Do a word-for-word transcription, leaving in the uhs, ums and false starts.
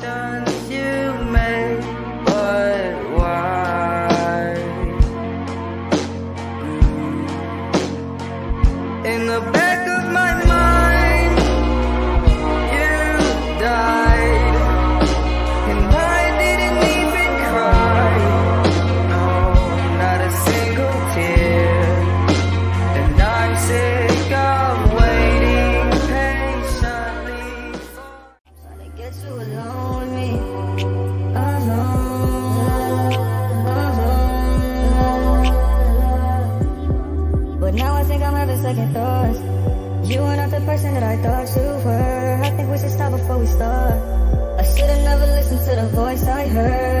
decisions you make, but why? In the back of my mind, you died, and I didn't even cry. No, not a single tear, and I'm sick of you alone me, alone, alone. But now I think I'm having second thoughts. You are not the person that I thought you were. I think we should stop before we start. I should've never listened to the voice I heard.